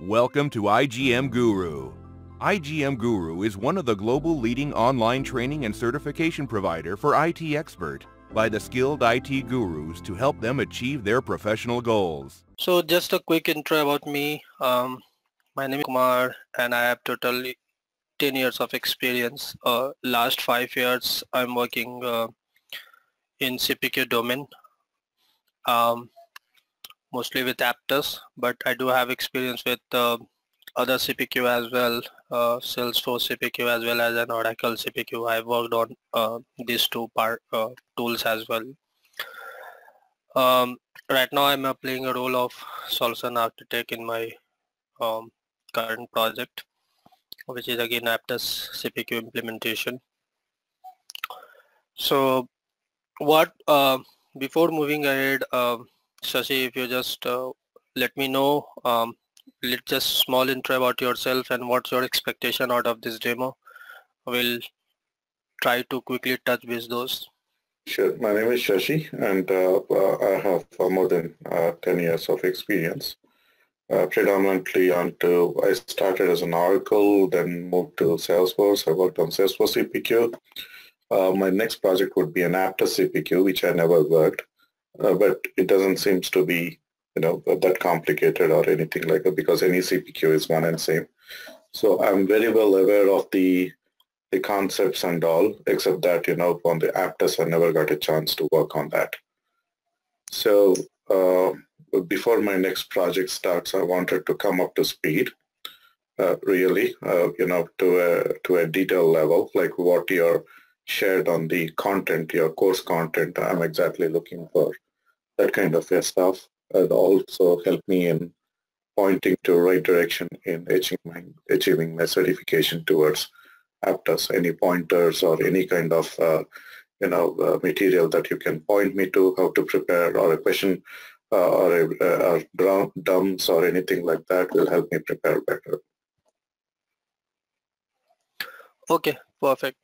Welcome to IGM Guru. IGM Guru is one of the global leading online training and certification provider for IT expert by the skilled IT gurus to help them achieve their professional goals. So just a quick intro about me. My name is Kumar and I have totally 10 years of experience. Last 5 years I'm working in CPQ domain, mostly with Apttus, but I do have experience with other CPQ as well, Salesforce CPQ as well as an Oracle CPQ. I've worked on these two tools as well. Right now I'm playing a role of solution architect in my current project, which is again Apttus CPQ implementation. So what, before moving ahead, Shashi, if you just let me know, let's just small intro about yourself and what's your expectation out of this demo. We'll try to quickly touch base those. Sure. My name is Shashi and I have more than 10 years of experience. Predominantly onto, I started as an Oracle, then moved to Salesforce. I worked on Salesforce CPQ. My next project would be an Apttus CPQ, which I never worked, but it doesn't seem to be, you know, that complicated or anything like that, because any CPQ is one and same. So I'm very well aware of the concepts and all, except that, you know, on the Apttus I never got a chance to work on that. So before my next project starts, I wanted to come up to speed, really, you know, to a detailed level, like what you're shared on the content, your course content. I'm exactly looking for that kind of stuff, and also help me in pointing to the right direction in achieving my certification towards Apttus. Any pointers or any kind of you know, material that you can point me to, how to prepare, or a question or dumps or anything like that will help me prepare better. Okay, perfect.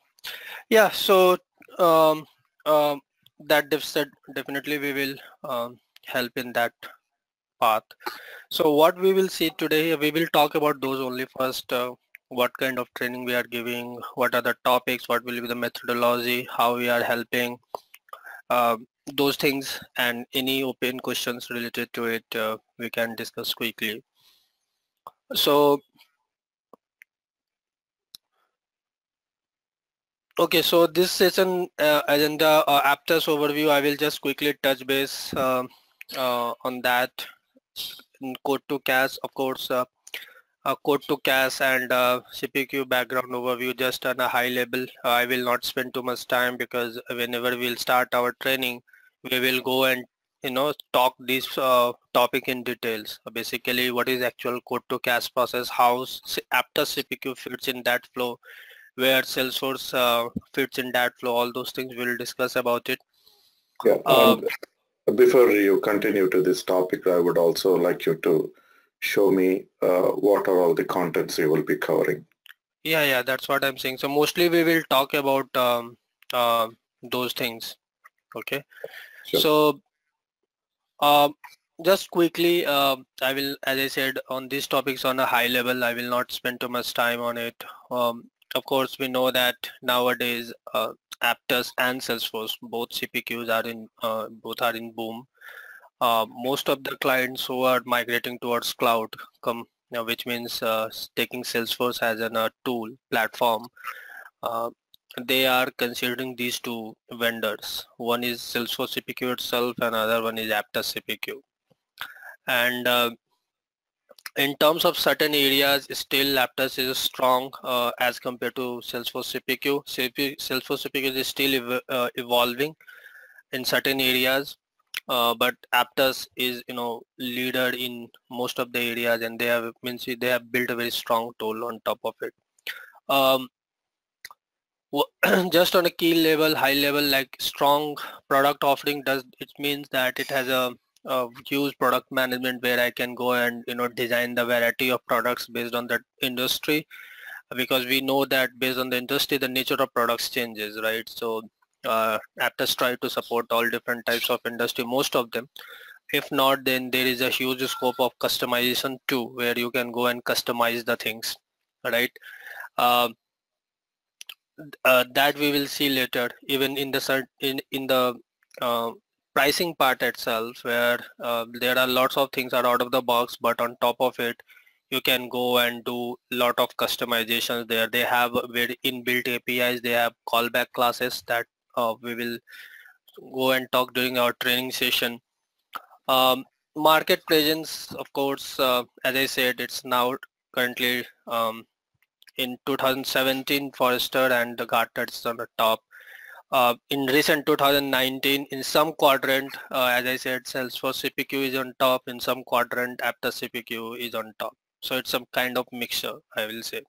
Yeah, so that definitely we will help in that path. So what we will see today, we will talk about those only first. What kind of training we are giving, what are the topics, what will be the methodology, how we are helping, those things, and any open questions related to it we can discuss quickly. So okay, so this session agenda or Apttus overview, I will just quickly touch base on that. Code to CAS, of course, code to CAS and CPQ background overview just on a high level. I will not spend too much time because whenever we'll start our training, we will go and, you know, talk this topic in details. Basically, what is actual code to CAS process, how Apttus CPQ fits in that flow, where Salesforce fits in that flow, all those things we'll discuss about it. Yeah. Before you continue to this topic, I would also like you to show me what are all the contents you will be covering. Yeah, that's what I'm saying. So mostly we will talk about those things. Okay, sure. So just quickly, I will, as I said, on these topics on a high level, I will not spend too much time on it. Of course, we know that nowadays Apttus and Salesforce, both CPQs are in boom. Most of the clients who are migrating towards cloud, which means taking Salesforce as a tool platform, they are considering these two vendors. One is Salesforce CPQ itself, and another one is Apttus CPQ. And in terms of certain areas, still Apttus is strong as compared to Salesforce CPQ. Salesforce CPQ is still evolving in certain areas, but Apttus is, you know, leader in most of the areas, and they have built a very strong tool on top of it. Just on a key level, high level, like strong product offering, it means that it has a huge product management where I can go and, you know, design the variety of products based on that industry, because we know that based on the industry the nature of products changes, right? So Apttus try to support all different types of industry, most of them, If not, then there is a huge scope of customization too, where you can go and customize the things, right? That we will see later, even in the pricing part itself, where there are lots of things are out of the box, but on top of it you can go and do a lot of customizations there. They have very inbuilt APIs, they have callback classes that we will go and talk during our training session. Market presence, of course, as I said, it's now currently in 2017 Forrester and the Gartner is on the top. In recent 2019, in some quadrant, as I said, Salesforce CPQ is on top, in some quadrant Apttus CPQ is on top. So it's some kind of mixture, I will say.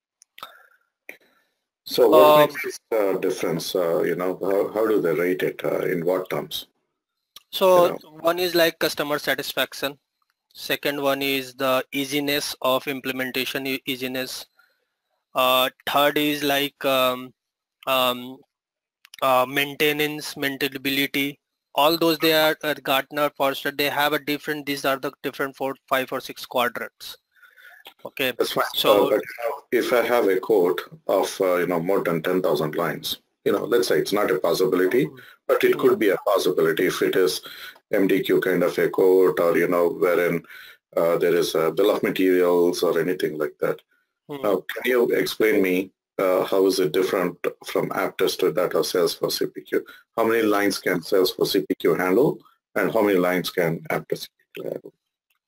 So what makes this difference, you know, how do they rate it, in what terms? So one is like customer satisfaction, second one is the easiness of implementation, third is like maintenance, maintainability. All those they are at Gartner, Forrester, they have a different, these are the different 4, 5 or 6 quadrants. Okay, that's fine. So but if I have a code of you know, more than 10,000 lines, you know, let's say it's not a possibility, but it could be a possibility if it is MDQ kind of a code, or you know, wherein there is a bill of materials or anything like that. Now, can you explain me how is it different from Apttus to that of Salesforce CPQ? How many lines can Salesforce CPQ handle, and how many lines can Apttus CPQ handle?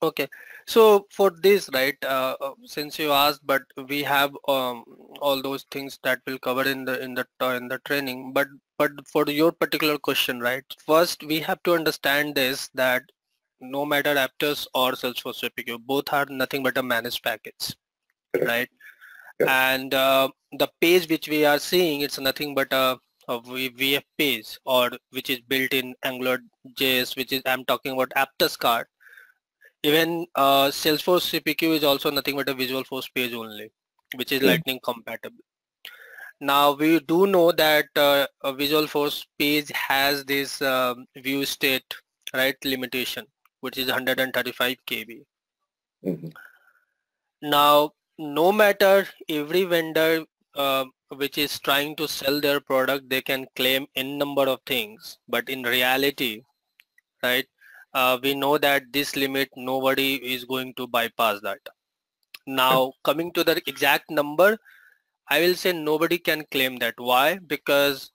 Okay, so for this, right, since you asked, but we have all those things that will cover in the training. But for your particular question, right, first we have to understand this, that no matter Apttus or Salesforce CPQ, both are nothing but a managed package. Right, yeah. And the page which we are seeing, it's nothing but a VF page, or which is built in AngularJS, which is, I'm talking about Apttus card. Even Salesforce CPQ is also nothing but a Visualforce page only, which is Lightning compatible. Now we do know that a Visualforce page has this view state, right, limitation, which is 135 KB. Now, no matter every vendor which is trying to sell their product, they can claim n number of things, but in reality, right, we know that this limit nobody is going to bypass that. Now coming to the exact number, I will say nobody can claim that. Why? Because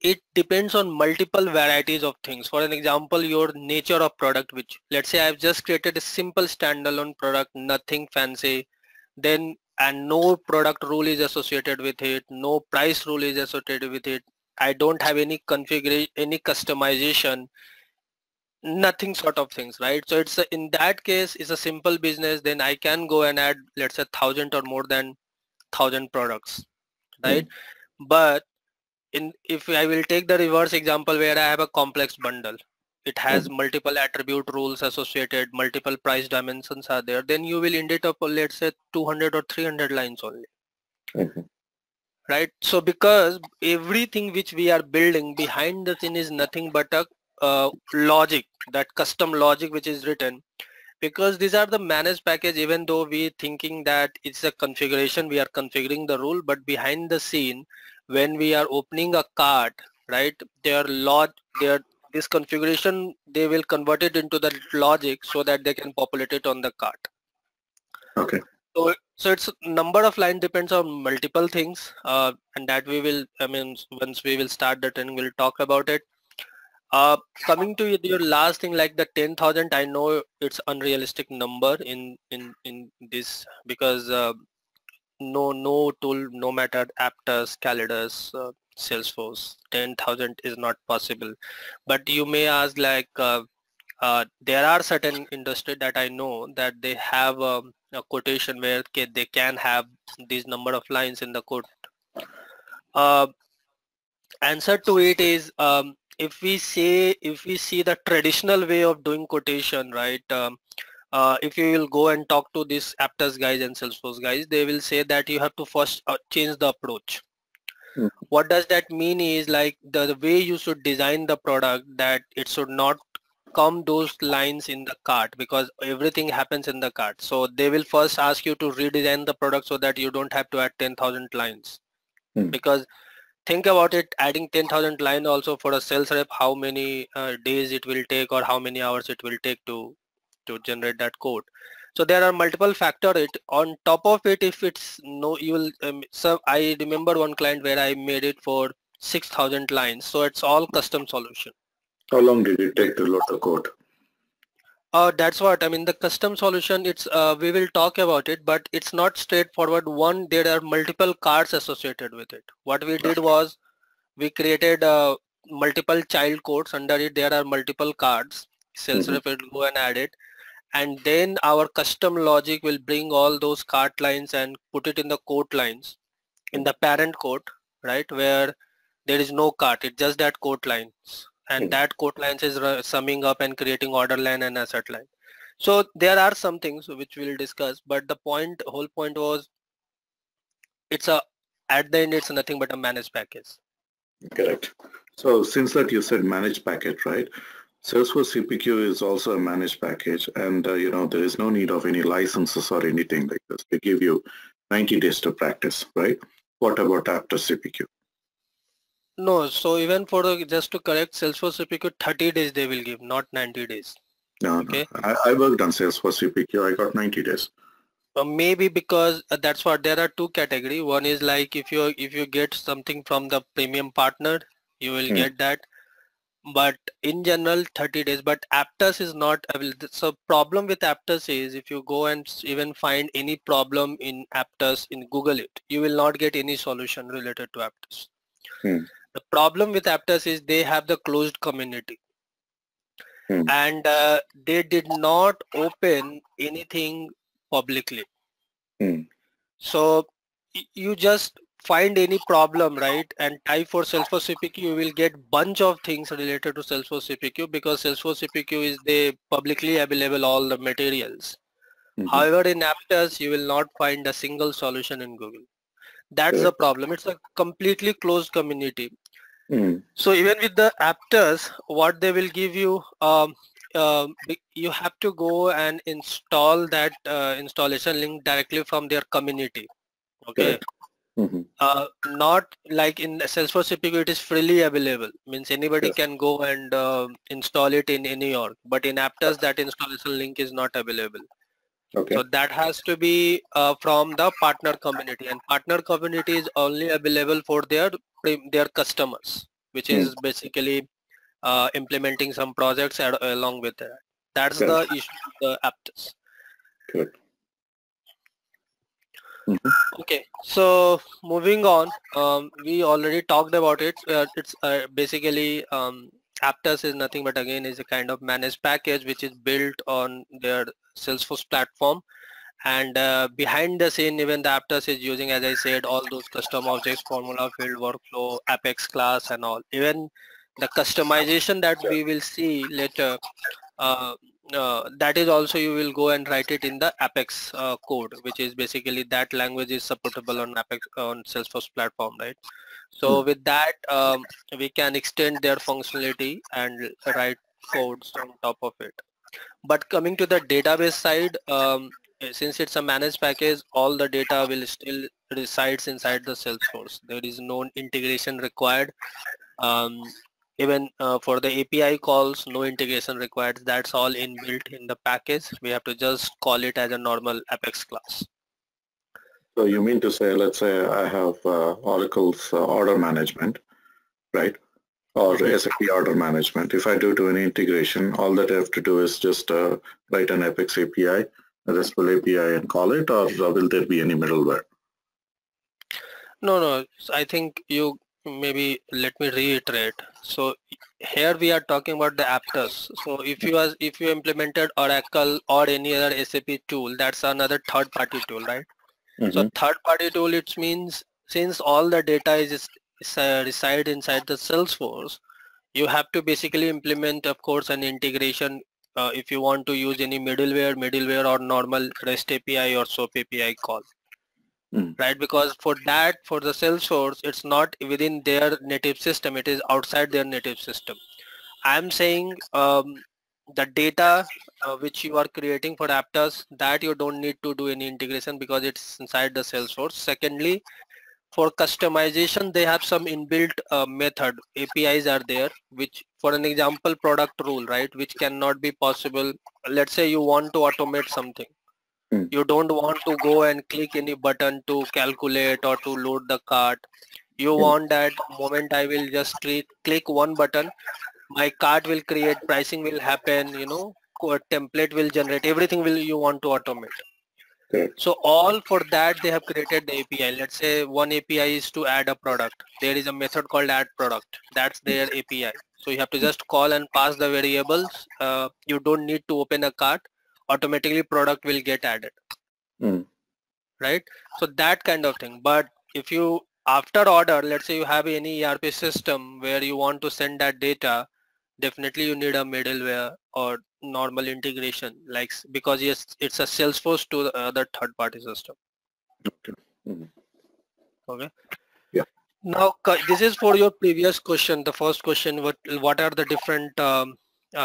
it depends on multiple varieties of things. For an example, your nature of product, which, let's say I've just created a simple standalone product, nothing fancy, then and no product rule is associated with it, no price rule is associated with it, I don't have any configuration, any customization, nothing sort of things, right? So it's a, in that case it's a simple business, then I can go and add, let's say, 1,000 or more than 1,000 products, right? But if I will take the reverse example, where I have a complex bundle, it has multiple attribute rules associated, multiple price dimensions are there, then you will end it up, let's say, 200 or 300 lines only. Right? So because everything which we are building behind the thing is nothing but a logic, that custom logic which is written, because these are the managed package, even though we thinking that it's a configuration, we are configuring the rule, but behind the scene, when we are opening a card, right, this configuration, they will convert it into the logic so that they can populate it on the cart. Okay. So it's number of line depends on multiple things, and that we will, I mean, once we will start the training, we'll talk about it. Coming to your last thing, like the 10,000, I know it's unrealistic number in this, because no tool, no matter Apttus, Calidas, Salesforce, 10,000 is not possible. But you may ask, like there are certain industry that I know that they have a quotation where they can have these number of lines in the quote. Answer to it is, if we see the traditional way of doing quotation, right, if you will go and talk to these Apttus guys and Salesforce guys, they will say that you have to first change the approach. What does that mean is, like the way you should design the product, that it should not come those lines in the cart, because everything happens in the cart. So they will first ask you to redesign the product so that you don't have to add 10,000 lines. Because think about it, adding 10,000 lines also for a sales rep, how many days it will take or how many hours it will take to generate that code. So there are multiple factors. On top of it, if it's no, you will. So I remember one client where I made it for 6,000 lines. So it's all custom solution. How long did it take to load the code? That's what I mean. The custom solution, it's we will talk about it, but it's not straightforward. One, there are multiple cards associated with it. What we did was we created multiple child codes. Under it, there are multiple cards. Sales rep will go and add it. And then our custom logic will bring all those cart lines and put it in the quote lines, in the parent quote, right? Where there is no cart, it's just that quote lines. And that quote lines is summing up and creating order line and asset line. So there are some things which we'll discuss, but the point, whole point was, it's a, at the end, it's nothing but a managed package. Correct. So since that you said managed package, right? Salesforce CPQ is also a managed package, and you know, there is no need of any licenses or anything like this. They give you 90 days to practice, right? What about Apttus CPQ? No, so even for the, just to correct, Salesforce CPQ 30 days they will give, not 90 days. No, okay? No. I worked on Salesforce CPQ, I got 90 days. Maybe because that's what, there are two categories. One is like if you get something from the premium partner, you will get that. But in general 30 days, but Apttus is not available. So problem with Apttus is, if you go and even find any problem in Apttus in Google it, you will not get any solution related to Apttus. The problem with Apttus is they have the closed community and they did not open anything publicly. So you just find any problem, right, and type for Salesforce CPQ, you will get bunch of things related to Salesforce CPQ, because Salesforce CPQ is the publicly available all the materials. However, in Apttus, you will not find a single solution in Google. That's the problem. It's a completely closed community. So even with the Apttus, what they will give you, you have to go and install that installation link directly from their community. Okay. Not like in Salesforce CPQ, it is freely available. Means anybody can go and install it in any org. But in Apttus, that installation link is not available. So that has to be from the partner community, and partner community is only available for their customers, which is basically implementing some projects along with that. That's the issue with the Apttus. Good. Okay, so moving on, we already talked about it. It's basically Apttus is nothing but again is a kind of managed package which is built on their Salesforce platform, and behind the scene even the Apttus is using, as I said, all those custom objects, formula field, workflow, Apex class and all. Even the customization that we will see later, that is also, you will go and write it in the Apex code, which is basically that language is supportable on Apex on Salesforce platform, right? So with that, we can extend their functionality and write codes on top of it. But coming to the database side, since it's a managed package, all the data will still resides inside the Salesforce. There is no integration required. Even for the API calls, no integration required. That's all inbuilt in the package. We have to just call it as a normal Apex class. So you mean to say, let's say I have Oracle's order management, right? Or SAP order management. If I do an integration, all that I have to do is just write an Apex API, a RESTful API and call it, or will there be any middleware? No, no. So I think you... Maybe let me reiterate. So here we are talking about the Apttus. So if you implemented Oracle or any other SAP tool, that's another third-party tool, right? So third-party tool, it means since all the data is reside inside the Salesforce, you have to basically implement, of course, an integration if you want to use any middleware or normal REST API or SOAP API call. Right, because for that, for the Salesforce, it's not within their native system, it is outside their native system. I'm saying the data which you are creating for Apttus, that you don't need to do any integration because it's inside the Salesforce. Secondly, for customization, they have some inbuilt method, APIs are there, which for an example, product rule, right, which cannot be possible. Let's say you want to automate something. You don't want to go and click any button to calculate or to load the cart. You want that moment I will just click one button, my cart will create, pricing will happen, you know, template will generate, everything will you want to automate. So all for that they have created the API. Let's say one API is to add a product. There is a method called add product. That's their API. So you have to just call and pass the variables. You don't need to open a cart. Automatically product will get added. Right? So that kind of thing. But if you after order, let's say you have any ERP system where you want to send that data, definitely you need a middleware or normal integration, like, because yes, it's a Salesforce to the other third party system. Okay. Okay. Yeah. Now this is for your previous question. The first question, what are the different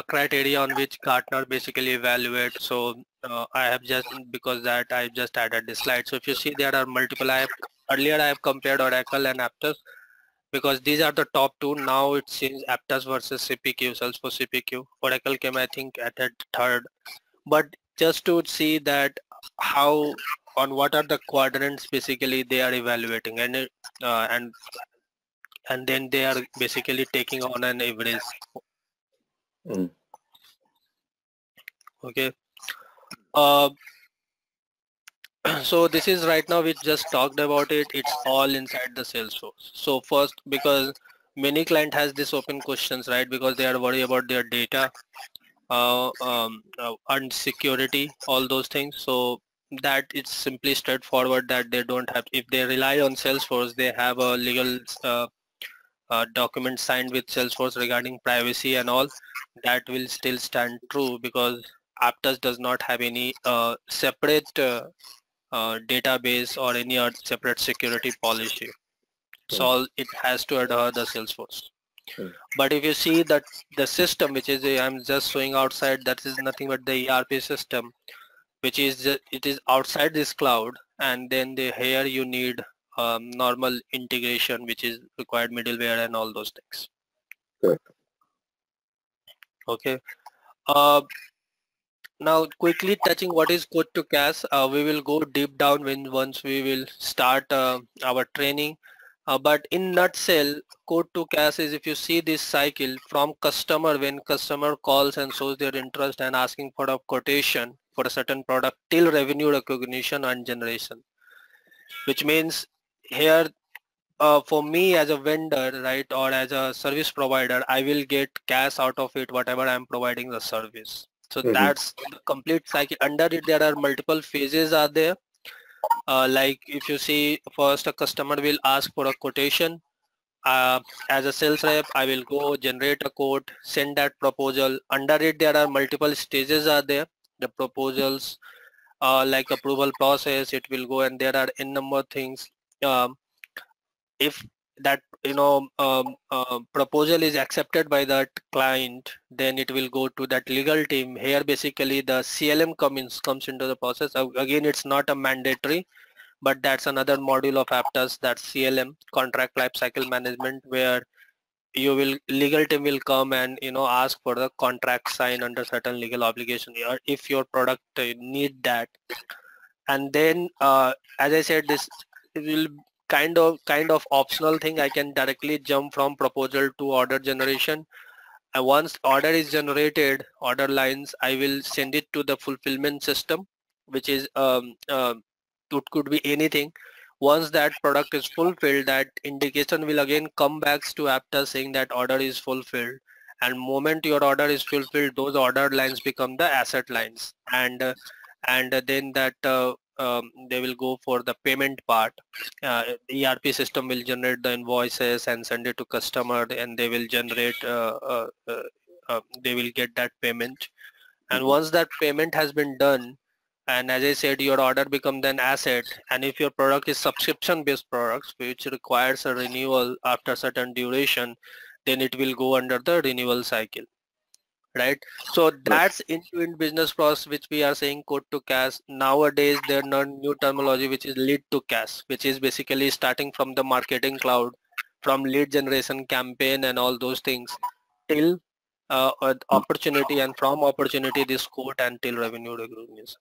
criteria on which Gartner basically evaluates? So I have just, because that I just added this slide. So if you see, there are multiple. Earlier I have compared Oracle and Apttus, because these are the top two. Now it seems Apttus versus CPQ, Salesforce CPQ. Oracle came, I think, at third. But just to see that how, on what are the quadrants basically they are evaluating, and then they are basically taking on an average. Okay. So this is right now, we just talked about it. It's all inside the Salesforce. So first, because many client has this open questions, right? Because they are worried about their data, and security, all those things. So that it's simply straightforward that they don't have, if they rely on Salesforce, they have a legal document signed with Salesforce regarding privacy and all, that will still stand true, because Apttus does not have any separate database or any other separate security policy. So it has to adhere the Salesforce. But if you see that the system, which is I'm just showing outside, that is nothing but the ERP system, which is it is outside this cloud, and then here you need normal integration, which is required middleware and all those things. Okay. Now quickly touching what is code to cash, we will go deep down once we will start our training. But in nutshell, code to cash is, if you see this cycle from customer, when customer calls and shows their interest and asking for a quotation for a certain product, till revenue recognition and generation, which means here for me as a vendor, right, or as a service provider, I will get cash out of it, whatever I'm providing the service. So that's the complete cycle. Under it, there are multiple phases are there. Like if you see, first a customer will ask for a quotation. As a sales rep, I will go generate a quote, send that proposal. Under it, there are multiple stages are there. The proposals, like approval process, it will go, and there are n number of things. If that proposal is accepted by that client, then it will go to that legal team. Here basically the CLM comes into the process. Again, it's not a mandatory, but that's another module of Apttus, that CLM, contract lifecycle management, where you will, legal team will come and ask for the contract signed under certain legal obligation, or if your product need that. And then as I said, this will kind of optional thing. I can directly jump from proposal to order generation. Once order is generated, order lines, I will send it to the fulfillment system, which is it could be anything. Once that product is fulfilled, that indication will again come back to Apttus saying that order is fulfilled. And moment your order is fulfilled, those order lines become the asset lines, and then that they will go for the payment part. ERP system will generate the invoices and send it to customer, and they will generate, they will get that payment. And once that payment has been done, and as I said, your order becomes an asset. And if your product is subscription-based products, which requires a renewal after certain duration, then it will go under the renewal cycle. right? So that's end-to-end business process, which we are saying code to cash. Nowadays there are new terminology which is lead to cash, which is basically starting from the marketing cloud, from lead generation campaign and all those things till opportunity, and from opportunity this code and till revenue recognition.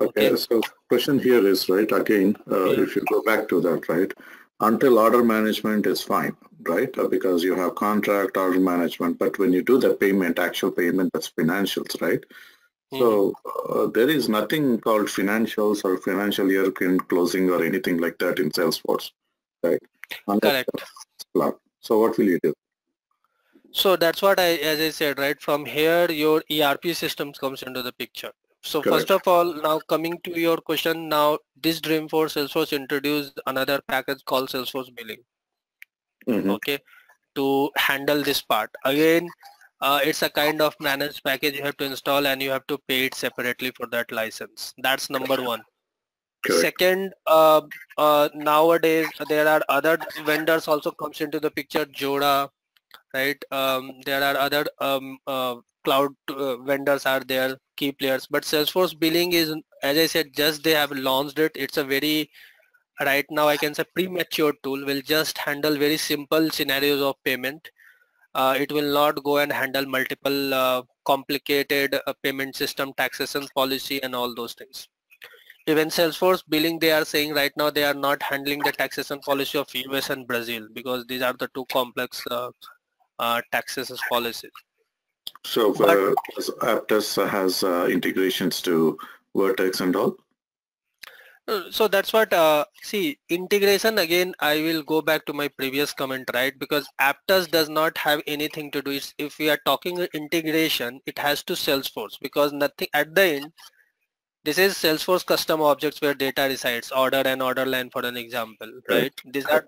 Okay, so question here is, right, again, if you go back to that, right, until order management is fine, right, because you have contract, order management, but when you do the payment, actual payment, that's financials, right? So there is nothing called financials or financial year closing or anything like that in Salesforce, right? Correct. So what will you do? So that's what I, as I said, right, from here your ERP systems comes into the picture. So first of all, now coming to your question, now this Dreamforce Salesforce introduced another package called Salesforce Billing, okay, to handle this part. Again, it's a kind of managed package you have to install and you have to pay it separately for that license. That's number one. Second, nowadays there are other vendors also comes into the picture, Jora, right? There are other cloud vendors are there, key players, but Salesforce Billing is, as I said, just they have launched it. It's a very, right now I can say, premature tool, will just handle very simple scenarios of payment. It will not go and handle multiple complicated payment system, taxation policy and all those things. Even Salesforce Billing, they are saying right now they are not handling the taxation policy of US and Brazil, because these are the two complex taxation policies. So Apttus has integrations to Vertex and all? So that's what, see, integration, again, I will go back to my previous comment, right? Because Apttus does not have anything to do. It's, if we are talking integration, it has to Salesforce, because nothing at the end, this is Salesforce custom objects where data resides, order and order line for an example, right? These are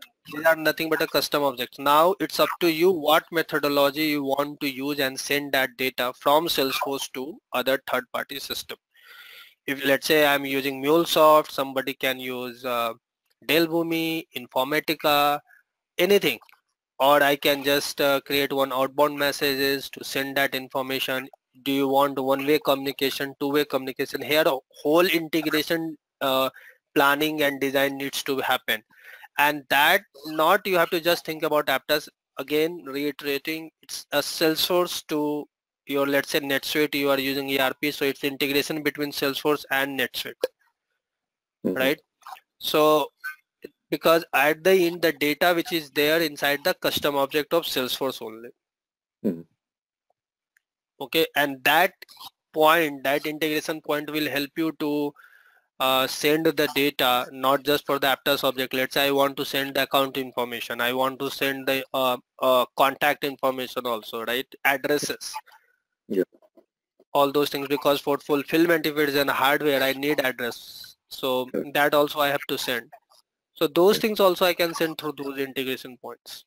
nothing but a custom object. Now it's up to you what methodology you want to use and send that data from Salesforce to other third-party system. If let's say I'm using MuleSoft, somebody can use Dell Boomi, Informatica, anything, or I can just create one outbound messages to send that information. Do you want one-way communication, two-way communication? Here whole integration planning and design needs to happen, and that not you have to just think about Apttus. Again, reiterating, it's a Salesforce to your, let's say, NetSuite, you are using ERP, so it's integration between Salesforce and NetSuite, right? So because at the end the data which is there inside the custom object of Salesforce only. Okay, and that point, that integration point will help you to send the data, not just for the Apttus object. Let's say I want to send the account information, I want to send the contact information also, right? Addresses, all those things, because for fulfillment, if it is in hardware, I need address. So that also I have to send. So those things also I can send through those integration points.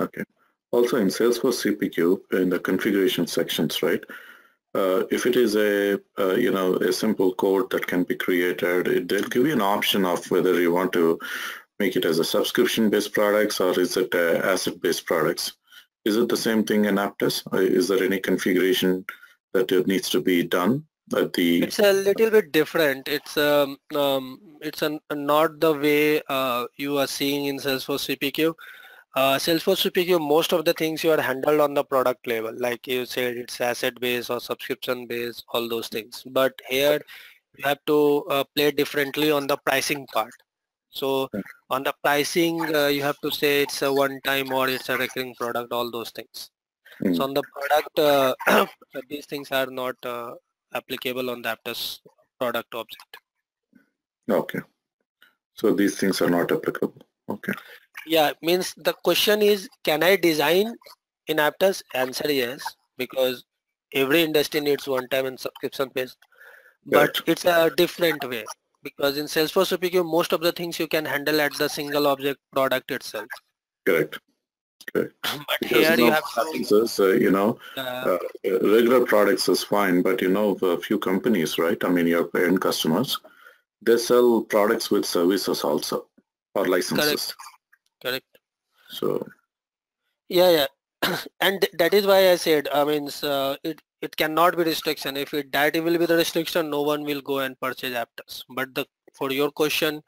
Okay. Also in Salesforce CPQ, in the configuration sections, right, if it is a, you know, a simple code that can be created, they'll give you an option of whether you want to make it as a subscription-based products or is it asset-based products. Is it the same thing in Apttus? Is there any configuration that needs to be done? It's a little bit different. It's not the way you are seeing in Salesforce CPQ. Salesforce CPQ, most of the things you are handled on the product level, like you said, it's asset based or subscription based, all those things. But here you have to play differently on the pricing part. So on the pricing, you have to say it's a one time or it's a recurring product, all those things. So on the product, these things are not applicable on the Apttus product object. Okay. So these things are not applicable. Okay. Yeah, means the question is, can I design in Apttus? Answer yes, because every industry needs one time and subscription based. But it's a different way, because in Salesforce CPQ, most of the things you can handle at the single object product itself. Correct. But because here you have services, you know, regular products is fine, but you know, a few companies, right? I mean, your end customers, they sell products with services also or licenses. Correct. So yeah, And that is why I said, I mean, it cannot be restriction. If it will be the restriction, no one will go and purchase Apttus. But for your question,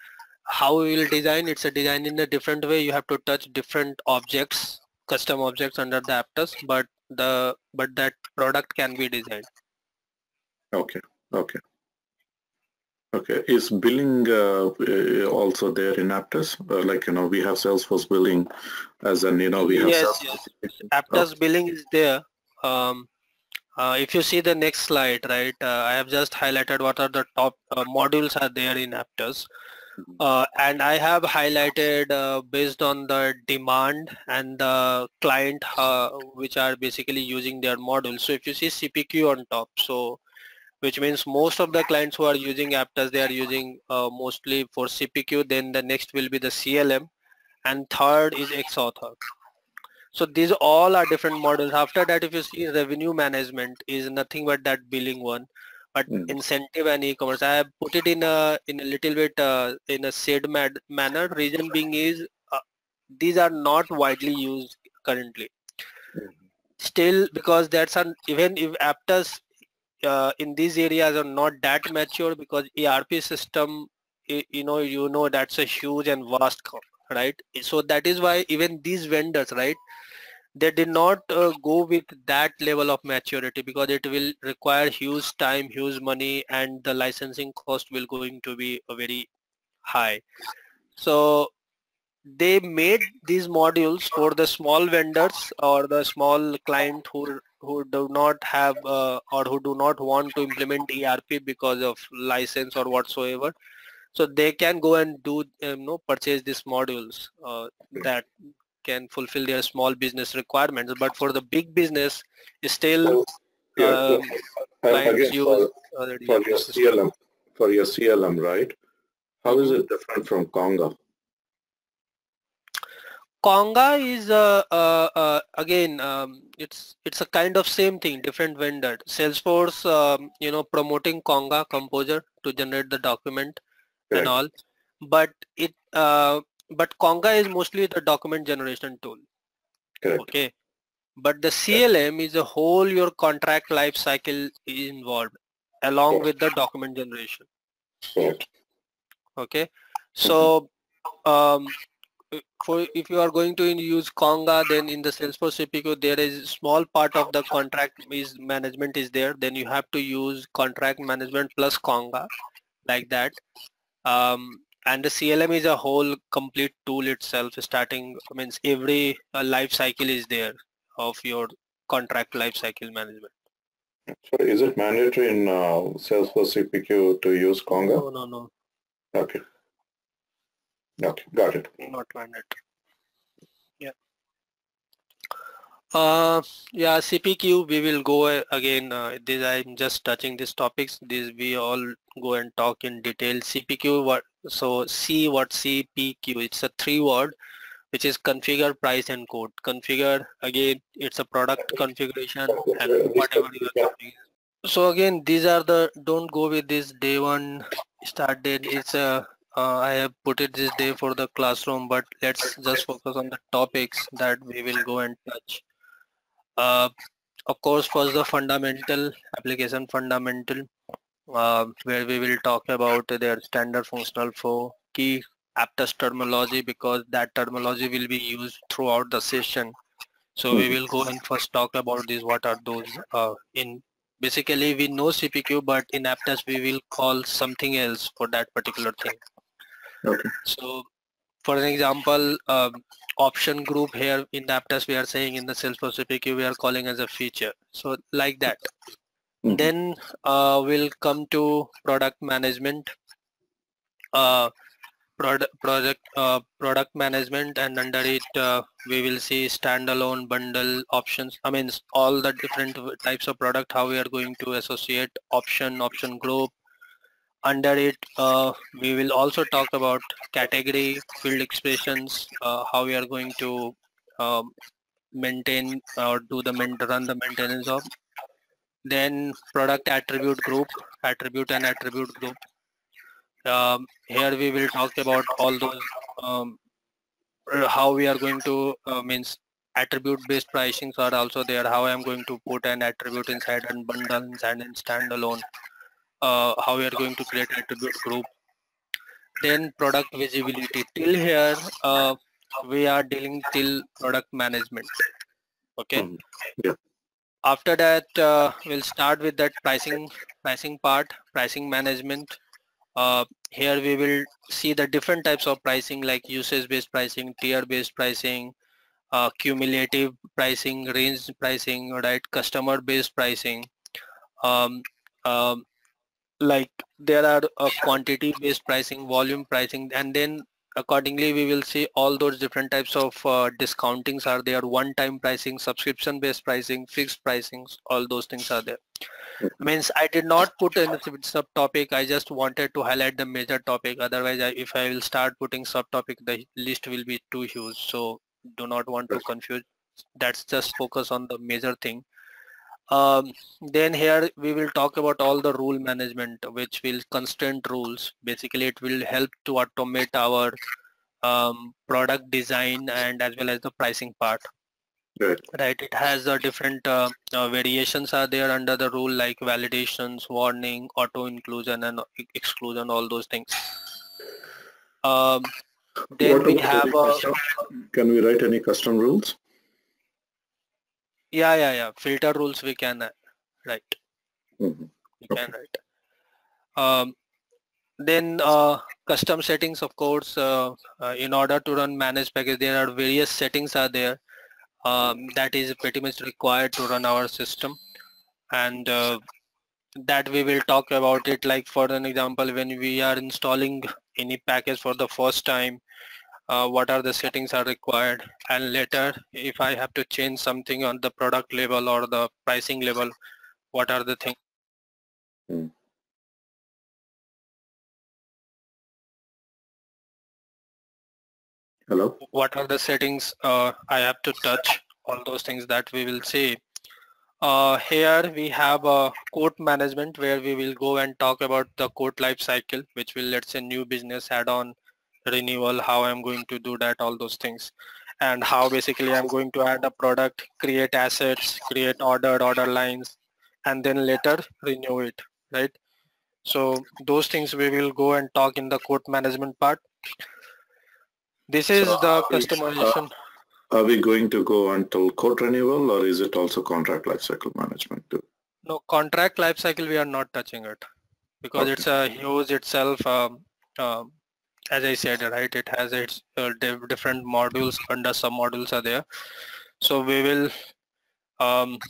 how we will design, it's a design in a different way. You have to touch different objects, custom objects under the Apttus, but that product can be designed. Okay, okay. Okay, is billing also there in Apttus? Like, you know, we have Salesforce billing as an, you know, we have Apttus billing is there. If you see the next slide, right, I have just highlighted what are the top modules are there in Apttus. And I have highlighted based on the demand and the client which are basically using their module. So if you see CPQ on top, so which means most of the clients who are using Apttus, they are using mostly for CPQ, then the next will be the CLM, and third is XAuthor. So these all are different models. After that, if you see revenue management is nothing but that billing one, but incentive and e-commerce. I have put it in a little bit in a shade manner. Reason being is these are not widely used currently. Still, because that's an, even if Apttus in these areas are not that mature, because ERP system, you know that's a huge and vast, right? So that is why even these vendors, right, they did not go with that level of maturity, because it will require huge time, huge money, and the licensing cost will going to be very high. So they made these modules for the small vendors or the small client who do not have or who do not want to implement ERP because of license or whatsoever, so they can go and do purchase these modules that can fulfill their small business requirements. But for the big business, still clients use for your CLM, right? How is it different from Conga? Conga is again it's a kind of same thing, different vendor. Salesforce promoting Conga Composer to generate the document, right, and all, but it but Conga is mostly the document generation tool. Correct. Okay, but the CLM is a whole your contract life cycle is involved along with the document generation. Okay, so for if you are going to use Conga, then in the Salesforce CPQ there is a small part of the contract is management is there, then you have to use contract management plus Conga, like that. And the CLM is a whole complete tool itself, starting, I mean, every life cycle is there of your contract life cycle management. So is it mandatory in Salesforce CPQ to use Conga? No. Okay. Okay, got it. Not mandatory. Yeah. Yeah, CPQ, we will go again. This I'm just touching these topics. This we all go and talk in detail. CPQ, what? So CPQ. It's a 3-word, which is configure, price, and code. Configure, again, it's a product configuration and whatever you are doing. So again, these are the. Don't go with this day one start date. It's a. I have put it this day for the classroom, but let's just focus on the topics that we will go and touch. Of course, first the fundamental, application fundamental, where we will talk about their standard functional flow, key Apttus terminology, because that terminology will be used throughout the session. So we will go and first talk about this, what are those in. Basically, we know CPQ, but in Apttus, we will call something else for that particular thing. Okay. So, for an example, option group here in Apttus, we are saying in the Salesforce CPQ, we are calling as a feature. So, like that. Then we'll come to product management. Product management, and under it we will see standalone, bundle, options, I mean all the different types of product, how we are going to associate option group. Under it we will also talk about category, field expressions, how we are going to maintain or do the run the maintenance of. Then product attribute and attribute group. Here we will talk about all those how we are going to attribute based pricings are also there. How I am going to put an attribute inside and bundle inside and standalone. How we are going to create attribute group. Then product visibility. Till here we are dealing till product management. Okay. Yeah. After that we'll start with that pricing part, pricing management. Here we will see the different types of pricing like usage based pricing, tier based pricing, cumulative pricing, range pricing, right? Customer based pricing. Like there are quantity based pricing, volume pricing, and then accordingly we will see all those different types of discountings are there, one time pricing, subscription based pricing, fixed pricings, all those things are there. Means I did not put in subtopic, I just wanted to highlight the major topic. Otherwise if I will start putting subtopic, the list will be too huge, so do not want to confuse. That's just focus on the major thing. Then here we will talk about all the rule management, which will constraint rules. Basically it will help to automate our product design and as well as the pricing part. Good. Right, it has a different variations are there under the rule, like validations, warning, auto inclusion and exclusion, all those things. Then we have a, can we write any custom rules? Yeah. Filter rules we can write. Mm-hmm. We can write. Then custom settings, of course. In order to run managed package, there are various settings are there that is pretty much required to run our system, and that we will talk about it. Like for an example, when we are installing any package for the first time, what are the settings are required, and later if I have to change something on the product level or the pricing level, what are the things. Hello? What are the settings I have to touch, all those things that we will see. Here we have a quote management, where we will go and talk about the quote life cycle, which will, let's say, new business, add-on, renewal, how I'm going to do that, all those things, and how basically I'm going to add a product, create assets, create order lines, and then later renew it, right? So those things we will go and talk in the quote management part. This is the customization. Are we going to go until quote renewal, or is it also contract lifecycle management too? No, contract lifecycle we are not touching it, because okay, it's a huge itself. As I said, right, it has its different modules, under some modules are there. So we will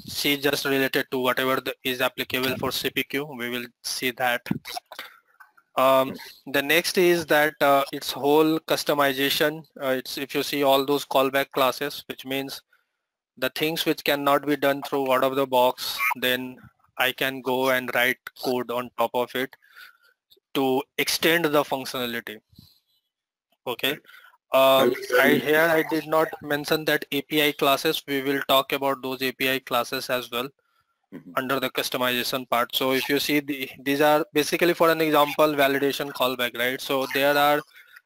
see just related to whatever is applicable for CPQ, we will see that. The next is that its whole customization, if you see all those callback classes, which means the things which cannot be done through out of the box, then I can go and write code on top of it to extend the functionality. Okay. Here I did not mention that API classes. We will talk about those API classes as well. Mm-hmm. Under the customization part. So if you see these are basically, for an example, validation callback, right? So there are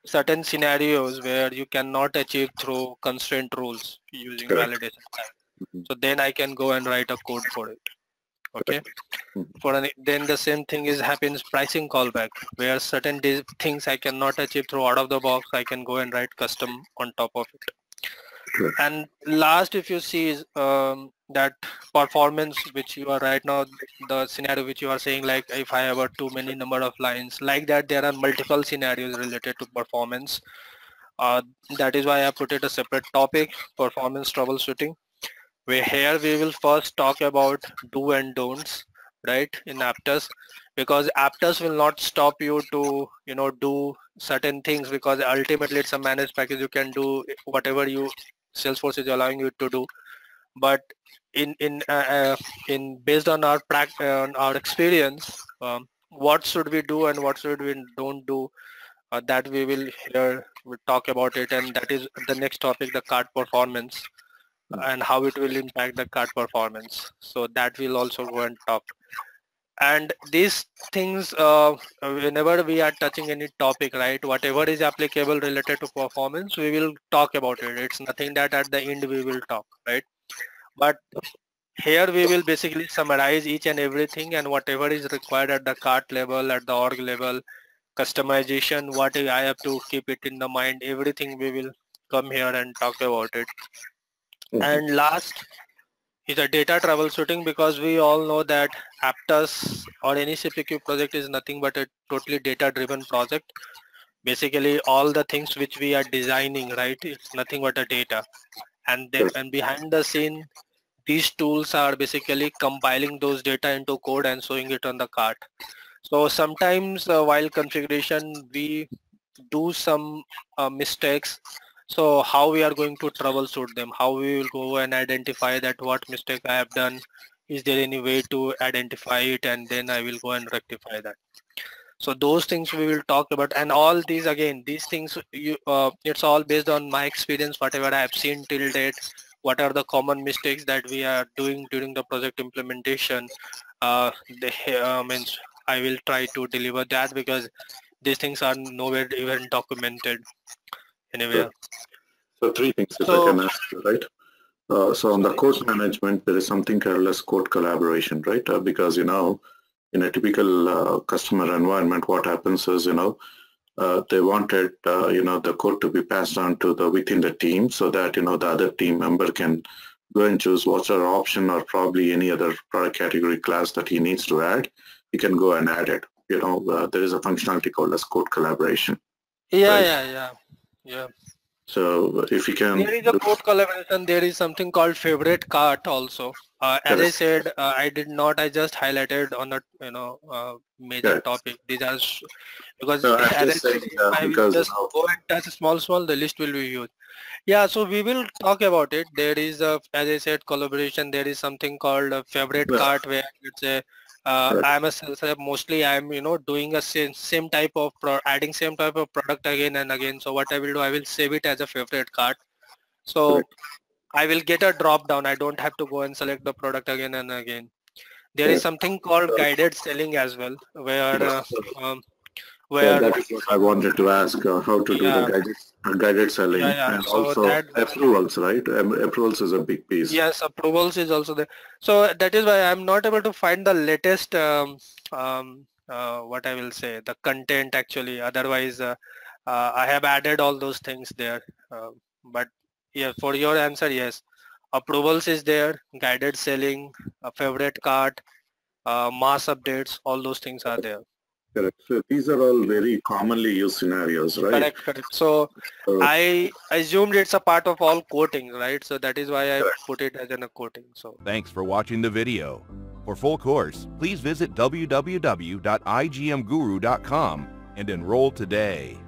certain scenarios where you cannot achieve through constraint rules using validation. Mm-hmm. So then I can go and write a code for it. Okay. Then the same thing happens pricing callback, where certain things I cannot achieve through out of the box, I can go and write custom on top of it. Sure. And last, if you see is that performance, which you are right now, the scenario which you are saying, like if I have too many number of lines, like that there are multiple scenarios related to performance. That is why I put it a separate topic, performance troubleshooting. Here we will first talk about do and don'ts, right, in Apttus, because Apttus will not stop you to, you know, do certain things, because ultimately it's a managed package. You can do whatever you Salesforce is allowing you to do, but in based on our experience, what should we do and what should we don't do, that we will here talk about it, and that is the next topic, the cart performance, and how it will impact the cart performance. So that we'll also go and talk. And these things, whenever we are touching any topic, right, whatever is applicable related to performance, we will talk about it. It's nothing that at the end we will talk, right? But here we will basically summarize each and everything and whatever is required at the cart level, at the org level, customization, what I have to keep it in the mind, everything we will come here and talk about it. Mm-hmm. And last is a data troubleshooting, because we all know that Apttus or any CPQ project is nothing but a totally data-driven project. Basically, all the things which we are designing, right, it's nothing but a data. And then, and behind the scene, these tools are basically compiling those data into code and showing it on the cart. So sometimes while configuration, we do some mistakes. So how we are going to troubleshoot them, how we will go and identify that what mistake I have done, is there any way to identify it, and then I will go and rectify that. So those things we will talk about, and all these, again, these things, you, it's all based on my experience, whatever I have seen till date, what are the common mistakes that we are doing during the project implementation. I will try to deliver that, because these things are nowhere even documented anywhere. So three things, if I can ask you, right? So on the code management, there is something called as code collaboration, right? Because, you know, in a typical customer environment, what happens is, you know, they wanted, you know, the code to be passed on to the within the team, so that, you know, the other team member can go and choose what's our option, or probably any other product category class that he needs to add, he can go and add it. You know, there is a functionality called as code collaboration. Yeah, right? Yeah. So if you can, there is a code collaboration. There is something called favorite cart also. As I said, I did not. I just highlighted on a major topic. These are because so I will just go and touch small. The list will be huge. Yeah. So we will talk about it. There is a, as I said, collaboration. There is something called a favorite cart, where it's a I'm a sales rep. Mostly I'm, you know, doing a same type of, adding same type of product again and again. So what I will do, I will save it as a favorite cart. So I will get a drop down. I don't have to go and select the product again and again. There is something called guided selling as well, where, that is what I wanted to ask, how to do the guided selling, and so also that, approvals, right? Approvals is a big piece. Yes, approvals is also there. So that is why I'm not able to find the latest, what I will say, the content actually. Otherwise, I have added all those things there. But yeah, for your answer, yes, approvals is there, guided selling, a favorite cart, mass updates, all those things are there. Correct. So these are all very commonly used scenarios, right? Correct. So I assumed it's a part of all quoting, right? So that is why I put it as in a quoting. So thanks for watching the video. For full course, please visit www.igmguru.com and enroll today.